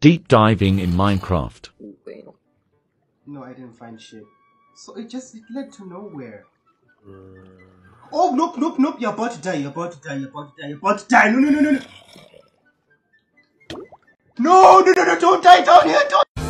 Deep diving in Minecraft. No, I didn't find shit. So it led to nowhere. Oh, nope, you're about to die, you're about to die. No, don't die down here, don't!